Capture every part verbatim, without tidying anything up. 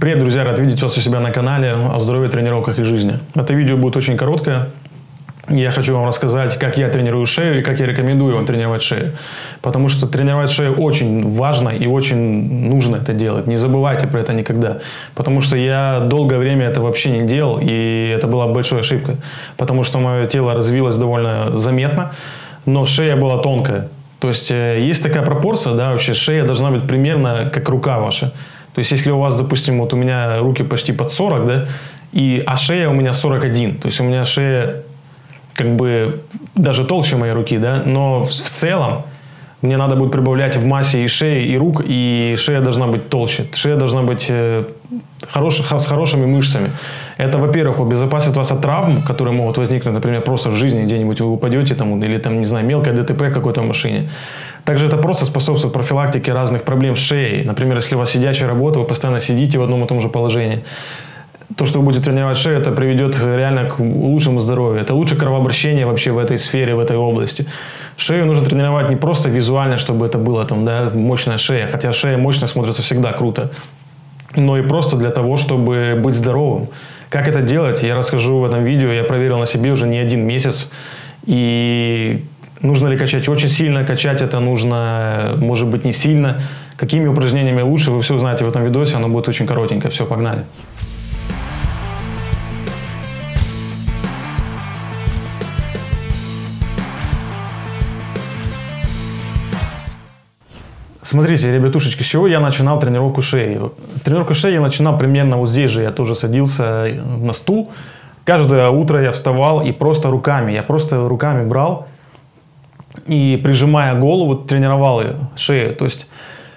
Привет, друзья! Рад видеть вас у себя на канале о здоровье, тренировках и жизни. Это видео будет очень короткое. Я хочу вам рассказать, как я тренирую шею и как я рекомендую вам тренировать шею. Потому что тренировать шею очень важно и очень нужно это делать. Не забывайте про это никогда. Потому что я долгое время это вообще не делал, и это была большая ошибка. Потому что мое тело развилось довольно заметно, но шея была тонкая. То есть есть такая пропорция, да, вообще шея должна быть примерно как рука ваша. То есть, если у вас, допустим, вот у меня руки почти под сорок, да, и, а шея у меня сорок один, то есть у меня шея как бы даже толще моей руки, да, но в, в целом мне надо будет прибавлять в массе и шеи, и рук, и шея должна быть толще, шея должна быть э, хорош, с хорошими мышцами. Это, во-первых, обезопасит вас от травм, которые могут возникнуть, например, просто в жизни, где-нибудь вы упадете, там, или там, не знаю, мелкое ДТП какой-то машине. Также это просто способствует профилактике разных проблем с шеей. Например, если у вас сидячая работа, вы постоянно сидите в одном и том же положении. То, что вы будете тренировать шею, это приведет реально к лучшему здоровью. Это лучше кровообращение вообще в этой сфере, в этой области. Шею нужно тренировать не просто визуально, чтобы это было там, да, мощная шея. Хотя шея мощная смотрится всегда круто. Но и просто для того, чтобы быть здоровым. Как это делать, я расскажу в этом видео. Я проверил на себе уже не один месяц. И... нужно ли качать? Очень сильно качать это нужно, может быть, не сильно. Какими упражнениями лучше, вы все узнаете в этом видосе, оно будет очень коротенько. Все, погнали. Смотрите, ребятушечки, с чего я начинал тренировку шеи? Тренировку шеи я начинал примерно вот здесь же, я тоже садился на стул. Каждое утро я вставал и просто руками, я просто руками брал. И прижимая голову, тренировал ее, шею. То есть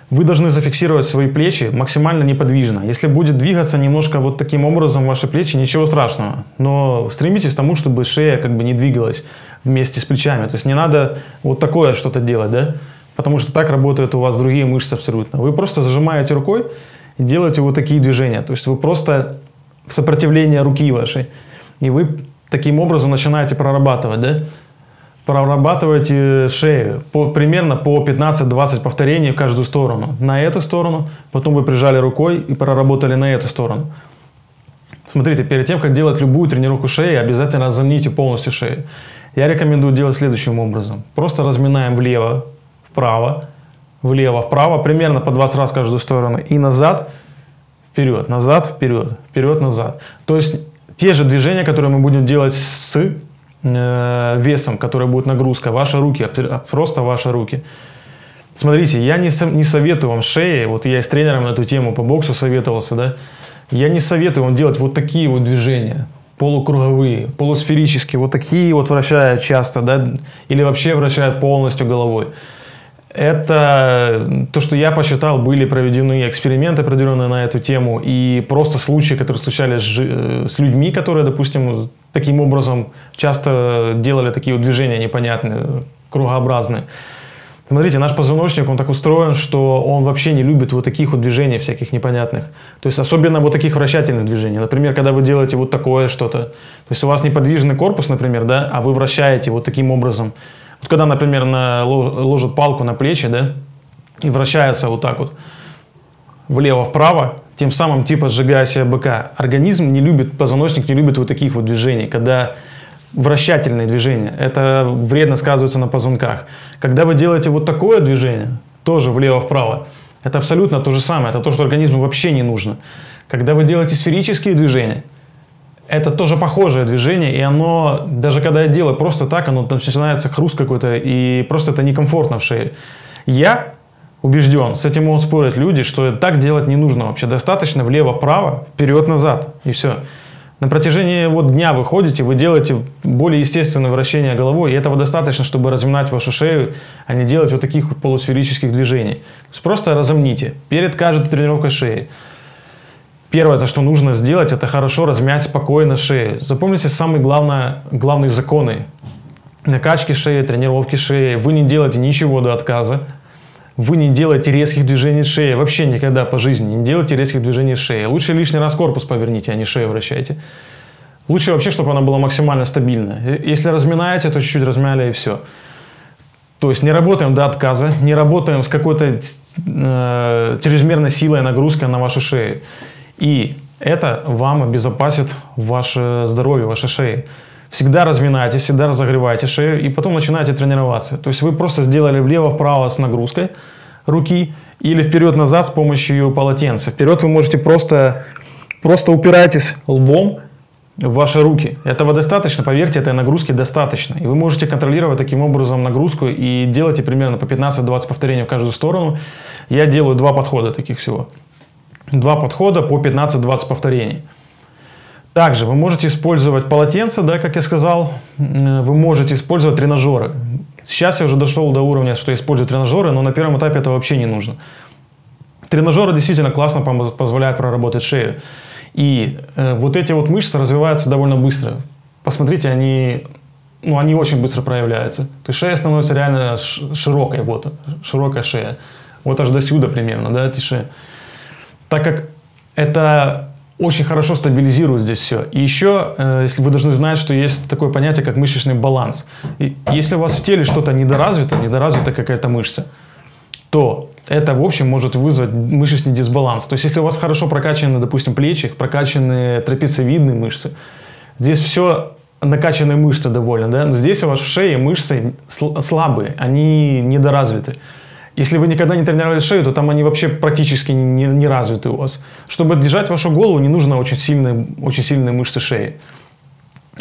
вы должны зафиксировать свои плечи максимально неподвижно. Если будет двигаться немножко вот таким образом ваши плечи, ничего страшного. Но стремитесь к тому, чтобы шея как бы не двигалась вместе с плечами. То есть не надо вот такое что-то делать, да? Потому что так работают у вас другие мышцы абсолютно. Вы просто зажимаете рукой и делаете вот такие движения. То есть вы просто в сопротивлении руки вашей. И вы таким образом начинаете прорабатывать, да? Прорабатывайте шею по, примерно по пятнадцать-двадцать повторений в каждую сторону. На эту сторону, потом вы прижали рукой и проработали на эту сторону. Смотрите, перед тем, как делать любую тренировку шеи, обязательно разомните полностью шею. Я рекомендую делать следующим образом. Просто разминаем влево, вправо, влево, вправо, примерно по двадцать раз в каждую сторону. И назад, вперед, назад, вперед, вперед, назад. То есть те же движения, которые мы будем делать с весом, который будет нагрузка, ваши руки, просто ваши руки. Смотрите, я не, со, не советую вам шеи, вот я и с тренером на эту тему по боксу советовался, да, я не советую вам делать вот такие вот движения, полукруговые, полусферические, вот такие вот вращают часто, да, или вообще вращают полностью головой. Это то, что я посчитал, были проведены эксперименты определенные на эту тему, и просто случаи, которые случались с людьми, которые, допустим, таким образом часто делали такие вот движения непонятные, кругообразные. Смотрите, наш позвоночник, он так устроен, что он вообще не любит вот таких вот движений всяких непонятных. То есть особенно вот таких вращательных движений. Например, когда вы делаете вот такое что-то. То есть у вас неподвижный корпус, например, да, а вы вращаете вот таким образом. Вот когда, например, на, ложат палку на плечи, да, и вращается вот так вот влево-вправо, тем самым типа сжигая себе быка. Организм не любит, позвоночник не любит вот таких вот движений, когда вращательные движения. Это вредно сказывается на позвонках. Когда вы делаете вот такое движение, тоже влево-вправо, это абсолютно то же самое. Это то, что организму вообще не нужно. Когда вы делаете сферические движения, это тоже похожее движение, и оно, даже когда я делаю просто так, оно там начинается хруст какой-то, и просто это некомфортно в шее. Я убежден, с этим могут спорить люди, что так делать не нужно вообще. Достаточно влево-вправо, вперед-назад, и все. На протяжении вот дня вы ходите, вы делаете более естественное вращение головой, и этого достаточно, чтобы разминать вашу шею, а не делать вот таких вот полусферических движений. То есть просто разомните перед каждой тренировкой шеи. Первое, что нужно сделать, это хорошо размять спокойно шею. Запомните самые главные, главные законы. Накачки шеи, тренировки шеи. Вы не делаете ничего до отказа. Вы не делаете резких движений шеи. Вообще никогда по жизни не делайте резких движений шеи. Лучше лишний раз корпус поверните, а не шею вращайте. Лучше вообще, чтобы она была максимально стабильна. Если разминаете, то чуть-чуть размяли и все. То есть не работаем до отказа, не работаем с какой-то э, чрезмерной силой нагрузкой на вашу шею. И это вам обезопасит ваше здоровье, ваши шеи. Всегда разминайте, всегда разогревайте шею и потом начинаете тренироваться. То есть вы просто сделали влево-вправо с нагрузкой руки или вперед-назад с помощью полотенца. Вперед вы можете просто, просто упирайтесь лбом в ваши руки. Этого достаточно, поверьте, этой нагрузки достаточно. И вы можете контролировать таким образом нагрузку и делайте примерно по пятнадцать-двадцать повторений в каждую сторону. Я делаю два подхода таких всего. Два подхода по пятнадцать-двадцать повторений. Также вы можете использовать полотенце, да, как я сказал. Вы можете использовать тренажеры. Сейчас я уже дошел до уровня, что я использую тренажеры, но на первом этапе это вообще не нужно. Тренажеры действительно классно позволяют проработать шею. И э, вот эти вот мышцы развиваются довольно быстро. Посмотрите, они, ну, они очень быстро проявляются. То есть шея становится реально широкой. Вот, широкая шея. Вот аж до сюда примерно, да, эти шеи. Так как это очень хорошо стабилизирует здесь все. И еще, э, если вы должны знать, что есть такое понятие, как мышечный баланс. И если у вас в теле что-то недоразвито, недоразвита какая-то мышца, то это, в общем, может вызвать мышечный дисбаланс. То есть, если у вас хорошо прокачаны, допустим, плечи, прокачаны трапециевидные мышцы, здесь все накачанные мышцы довольно, да? Но здесь у вас в шее мышцы слабые, они недоразвиты. Если вы никогда не тренировали шею, то там они вообще практически не, не развиты у вас. Чтобы держать вашу голову, не нужно очень сильные, очень сильные мышцы шеи.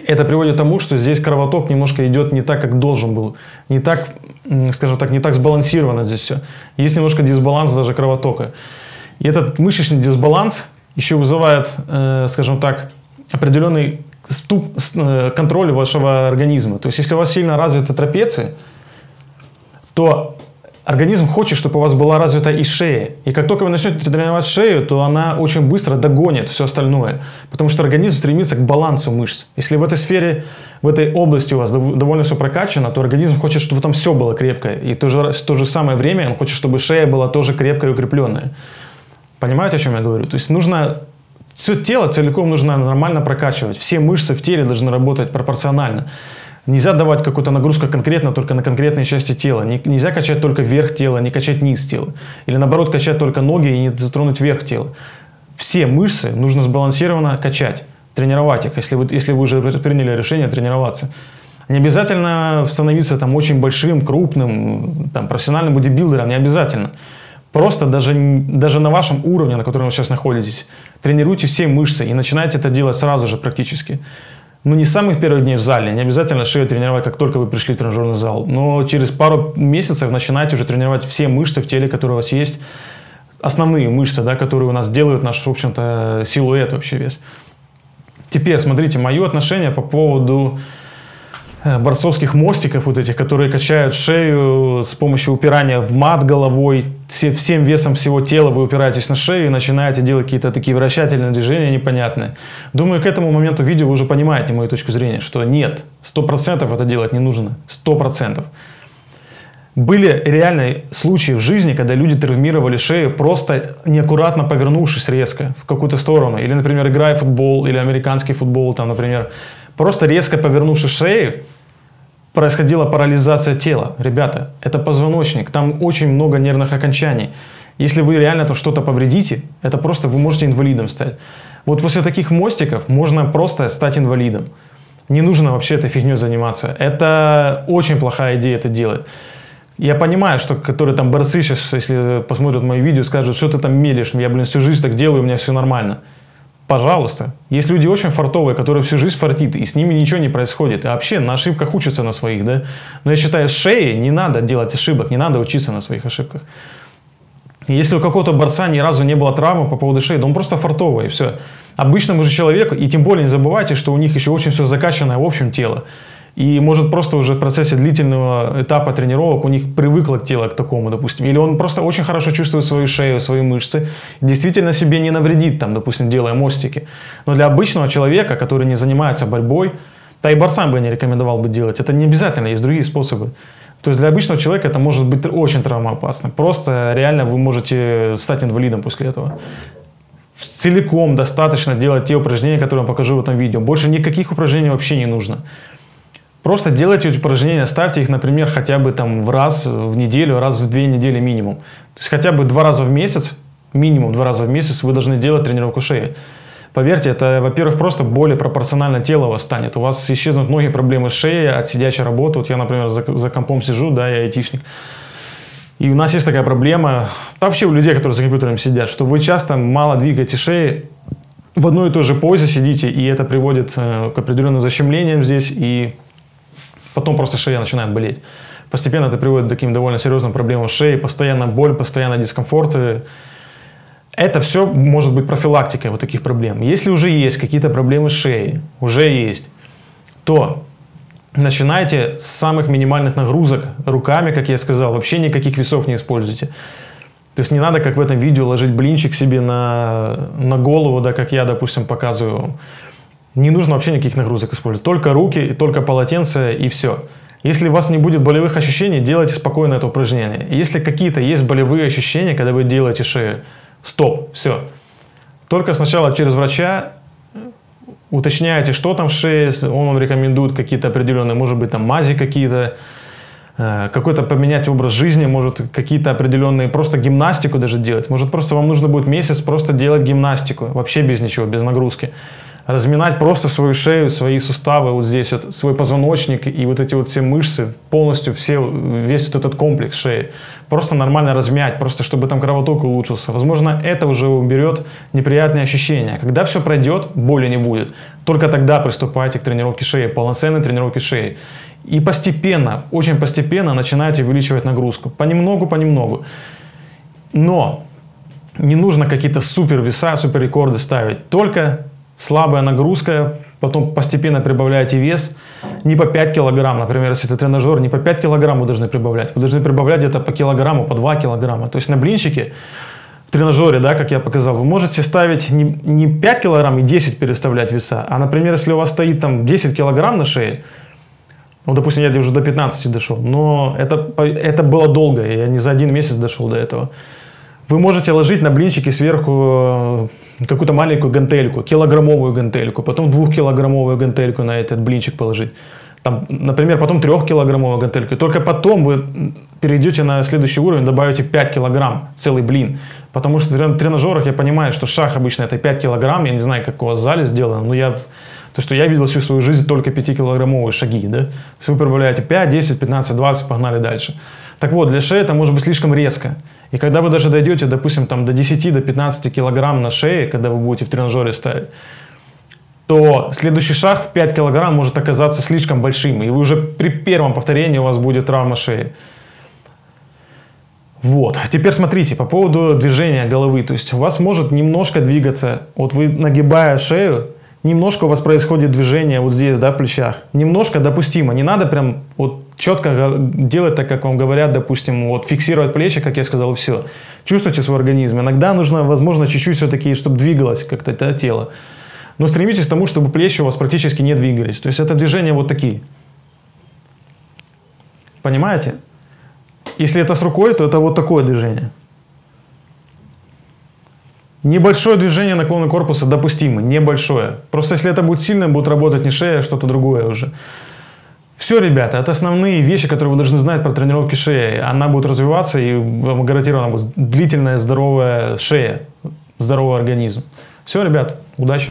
Это приводит к тому, что здесь кровоток немножко идет не так, как должен был. Не так, скажем так, не так сбалансировано здесь все. Есть немножко дисбаланс даже кровотока. И этот мышечный дисбаланс еще вызывает, э, скажем так, определенный ступ, э, контроль вашего организма. То есть, если у вас сильно развиты трапеции, то организм хочет, чтобы у вас была развита и шея. И как только вы начнете тренировать шею, то она очень быстро догонит все остальное. Потому что организм стремится к балансу мышц. Если в этой сфере, в этой области у вас довольно все прокачано, то организм хочет, чтобы там все было крепкое. И в то же, в то же самое время он хочет, чтобы шея была тоже крепкая и укрепленная. Понимаете, о чем я говорю? То есть нужно... Все тело целиком нужно нормально прокачивать. Все мышцы в теле должны работать пропорционально. Нельзя давать какую-то нагрузку конкретно только на конкретные части тела. Нельзя качать только верх тела, не качать низ тела. Или наоборот, качать только ноги и не затронуть верх тела. Все мышцы нужно сбалансированно качать, тренировать их, если вы, если вы уже приняли решение тренироваться. Не обязательно становиться там очень большим, крупным, там, профессиональным бодибилдером, не обязательно. Просто даже, даже на вашем уровне, на котором вы сейчас находитесь, тренируйте все мышцы и начинайте это делать сразу же практически. Ну, не с самых первых дней в зале, не обязательно шею тренировать, как только вы пришли в тренажерный зал, но через пару месяцев начинайте уже тренировать все мышцы в теле, которые у вас есть, основные мышцы, да, которые у нас делают наш, в общем-то, силуэт, вообще вес. Теперь, смотрите, мое отношение по поводу борцовских мостиков, вот этих, которые качают шею с помощью упирания в мат головой, всем весом всего тела вы упираетесь на шею и начинаете делать какие-то такие вращательные движения непонятные. Думаю, к этому моменту видео вы уже понимаете мою точку зрения, что нет, сто процентов это делать не нужно, сто процентов. Были реальные случаи в жизни, когда люди травмировали шею, просто неаккуратно повернувшись резко в какую-то сторону, или, например, играя в футбол, или американский футбол, там, например, просто резко повернувшись шею, происходила парализация тела. Ребята, это позвоночник, там очень много нервных окончаний. Если вы реально там что-то повредите, это просто вы можете инвалидом стать. Вот после таких мостиков можно просто стать инвалидом. Не нужно вообще этой фигней заниматься. Это очень плохая идея это делать. Я понимаю, что которые там борцы сейчас, если посмотрят мои видео, скажут, что ты там мелешь, я, блин, всю жизнь так делаю, у меня все нормально. Пожалуйста. Есть люди очень фартовые, которые всю жизнь фартит, и с ними ничего не происходит. А вообще на ошибках учатся на своих, да? Но я считаю, шее не надо делать ошибок, не надо учиться на своих ошибках. И если у какого-то борца ни разу не было травмы по поводу шеи, да он просто фартовый, и все. Обычному же человеку, и тем более не забывайте, что у них еще очень все закачанное в общем тело. И может просто уже в процессе длительного этапа тренировок у них привыкло тело к такому, допустим. Или он просто очень хорошо чувствует свою шею, свои мышцы. Действительно себе не навредит, там, допустим, делая мостики. Но для обычного человека, который не занимается борьбой, да и борцам бы я не рекомендовал бы делать. Это не обязательно, есть другие способы. То есть для обычного человека это может быть очень травмоопасно. Просто реально вы можете стать инвалидом после этого. Целиком достаточно делать те упражнения, которые я покажу в этом видео. Больше никаких упражнений вообще не нужно. Просто делайте эти упражнения, ставьте их, например, хотя бы там в раз в неделю, раз в две недели минимум. То есть хотя бы два раза в месяц минимум два раза в месяц вы должны делать тренировку шеи. Поверьте, это, во-первых, просто более пропорционально тело у вас станет. У вас исчезнут многие проблемы с шеей от сидячей работы. Вот я, например, за, за компом сижу, да, я айтишник. И у нас есть такая проблема, вообще у людей, которые за компьютером сидят, что вы часто мало двигаете шеи, в одной и той же позе сидите, и это приводит к определенным защемлениям здесь, и потом просто шея начинает болеть. Постепенно это приводит к таким довольно серьезным проблемам шеи, постоянно боль, постоянно дискомфорты. Это все может быть профилактикой вот таких проблем. Если уже есть какие-то проблемы шеи, уже есть, то начинайте с самых минимальных нагрузок руками, как я сказал, вообще никаких весов не используйте. То есть не надо, как в этом видео, ложить блинчик себе на, на голову, да, как я, допустим, показываю. Не нужно вообще никаких нагрузок использовать. Только руки, только полотенце и все. Если у вас не будет болевых ощущений, делайте спокойно это упражнение. Если какие-то есть болевые ощущения, когда вы делаете шею, стоп, все. Только сначала через врача уточняете, что там в шее, он вам рекомендует какие-то определенные, может быть, там мази какие-то, какой-то поменять образ жизни, может, какие-то определенные, просто гимнастику даже делать. Может, просто вам нужно будет месяц просто делать гимнастику, вообще без ничего, без нагрузки. Разминать просто свою шею, свои суставы, вот здесь вот, свой позвоночник и вот эти вот все мышцы, полностью все, весь вот этот комплекс шеи. Просто нормально размять, просто чтобы там кровоток улучшился. Возможно, это уже уберет неприятные ощущения. Когда все пройдет, боли не будет. Только тогда приступайте к тренировке шеи, полноценной тренировке шеи. И постепенно, очень постепенно начинаете увеличивать нагрузку. Понемногу, понемногу. Но не нужно какие-то супер веса, супер рекорды ставить. Только слабая нагрузка, потом постепенно прибавляете вес, не по пять килограмм, например, если это тренажер, не по пять килограмм вы должны прибавлять, вы должны прибавлять где-то по килограмму, по два килограмма. То есть на блинчике в тренажере, да, как я показал, вы можете ставить не, не пять килограмм и десять переставлять веса, а, например, если у вас стоит там десять килограмм на шее, ну, допустим, я уже до пятнадцати дошел, но это, это было долго, я не за один месяц дошел до этого. Вы можете ложить на блинчики сверху какую-то маленькую гантельку, килограммовую гантельку, потом двухкилограммовую гантельку на этот блинчик положить. Там, например, потом трехкилограммовую гантельку. Только потом вы перейдете на следующий уровень, добавите пять килограмм, целый блин. Потому что в тренажерах я понимаю, что шаг обычно это пять килограмм, я не знаю, как у вас в зале сделано, но я, то, что я видел всю свою жизнь, только пятикилограммовые шаги. Да? То есть вы прибавляете пять, десять, пятнадцать, двадцать, погнали дальше. Так вот, для шеи это может быть слишком резко. И когда вы даже дойдете, допустим, там, до десяти, до пятнадцати килограмм на шее, когда вы будете в тренажере ставить, то следующий шаг в пять килограмм может оказаться слишком большим. И вы уже при первом повторении у вас будет травма шеи. Вот. Теперь смотрите, по поводу движения головы. То есть у вас может немножко двигаться, вот вы нагибая шею, немножко у вас происходит движение вот здесь, да, в плечах. Немножко допустимо, не надо прям вот четко делать так, как вам говорят, допустим, вот фиксировать плечи, как я сказал, все. Чувствуйте свой организм. Иногда нужно, возможно, чуть-чуть все-таки, чтобы двигалось как-то это тело. Но стремитесь к тому, чтобы плечи у вас практически не двигались. То есть это движения вот такие. Понимаете? Если это с рукой, то это вот такое движение. Небольшое движение наклона корпуса допустимо, небольшое. Просто если это будет сильное, будет работать не шея, а что-то другое уже. Все, ребята, это основные вещи, которые вы должны знать про тренировки шеи. Она будет развиваться и вам гарантированно будет длительная, здоровая шея, здоровый организм. Все, ребят, удачи!